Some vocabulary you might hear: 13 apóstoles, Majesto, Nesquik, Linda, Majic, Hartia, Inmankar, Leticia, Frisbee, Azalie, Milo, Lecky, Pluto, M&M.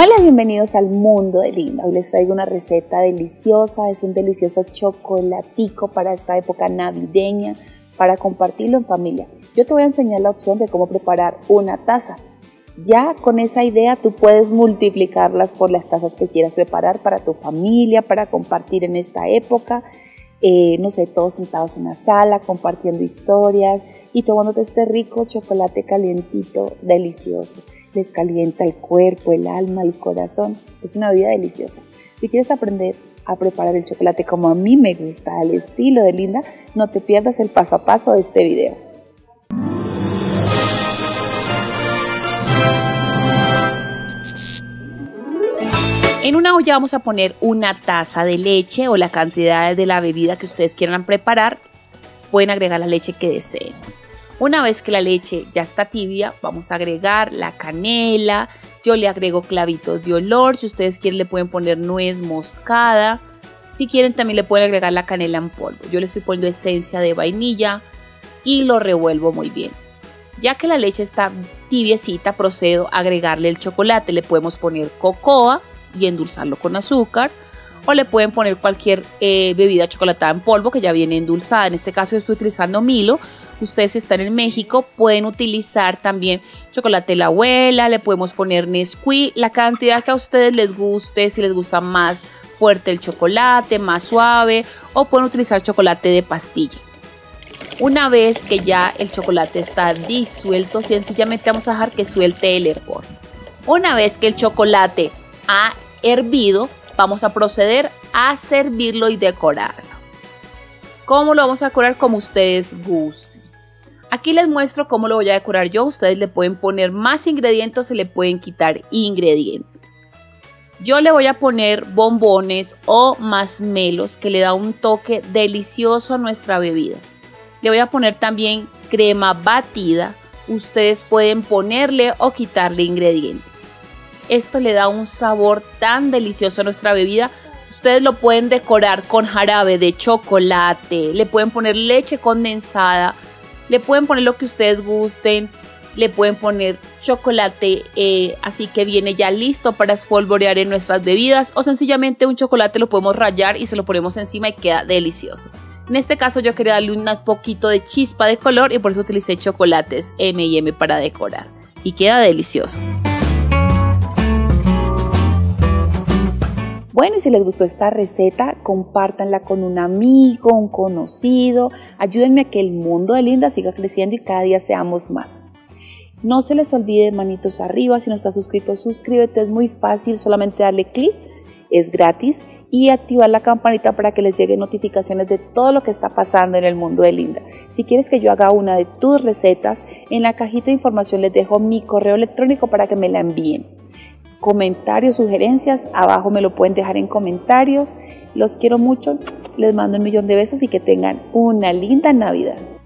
Hola, bienvenidos al mundo de Linda. Hoy les traigo una receta deliciosa, es un delicioso chocolatico para esta época navideña, para compartirlo en familia. Yo te voy a enseñar la opción de cómo preparar una taza. Ya con esa idea tú puedes multiplicarlas por las tazas que quieras preparar para tu familia, para compartir en esta época. No sé, todos sentados en la sala, compartiendo historias y tomándote este rico chocolate calientito, delicioso. Les calienta el cuerpo, el alma, el corazón. Es una bebida deliciosa. Si quieres aprender a preparar el chocolate como a mí me gusta, al estilo de Linda, no te pierdas el paso a paso de este video. En una olla vamos a poner una taza de leche o la cantidad de la bebida que ustedes quieran preparar. Pueden agregar la leche que deseen. Una vez que la leche ya está tibia, vamos a agregar la canela. Yo le agrego clavitos de olor. Si ustedes quieren le pueden poner nuez moscada. Si quieren también le pueden agregar la canela en polvo. Yo le estoy poniendo esencia de vainilla y lo revuelvo muy bien. Ya que la leche está tibiecita, procedo a agregarle el chocolate. Le podemos poner cocoa y endulzarlo con azúcar. O le pueden poner cualquier bebida chocolatada en polvo que ya viene endulzada. En este caso yo estoy utilizando Milo. Ustedes si están en México pueden utilizar también chocolate de la abuela, le podemos poner Nesquik, la cantidad que a ustedes les guste, si les gusta más fuerte el chocolate, más suave, o pueden utilizar chocolate de pastilla. Una vez que ya el chocolate está disuelto, sencillamente vamos a dejar que suelte el hervor. Una vez que el chocolate ha hervido, vamos a proceder a servirlo y decorarlo. ¿Cómo lo vamos a decorar? Como ustedes gusten. Aquí les muestro cómo lo voy a decorar yo. Ustedes le pueden poner más ingredientes o le pueden quitar ingredientes. Yo le voy a poner bombones o masmelos que le da un toque delicioso a nuestra bebida. Le voy a poner también crema batida. Ustedes pueden ponerle o quitarle ingredientes. Esto le da un sabor tan delicioso a nuestra bebida. Ustedes lo pueden decorar con jarabe de chocolate, le pueden poner leche condensada, le pueden poner lo que ustedes gusten, le pueden poner chocolate así que viene ya listo para espolvorear en nuestras bebidas, o sencillamente un chocolate lo podemos rallar y se lo ponemos encima y queda delicioso. En este caso yo quería darle un poquito de chispa de color y por eso utilicé chocolates M&M para decorar y queda delicioso. Bueno, y si les gustó esta receta, compártanla con un amigo, un conocido. Ayúdenme a que el mundo de Linda siga creciendo y cada día seamos más. No se les olvide, manitos arriba. Si no estás suscrito, suscríbete. Es muy fácil, solamente darle clic. Es gratis. Y activar la campanita para que les lleguen notificaciones de todo lo que está pasando en el mundo de Linda. Si quieres que yo haga una de tus recetas, en la cajita de información les dejo mi correo electrónico para que me la envíen. Comentarios, sugerencias, abajo me lo pueden dejar en comentarios. Los quiero mucho, les mando 1.000.000 de besos y que tengan una linda Navidad.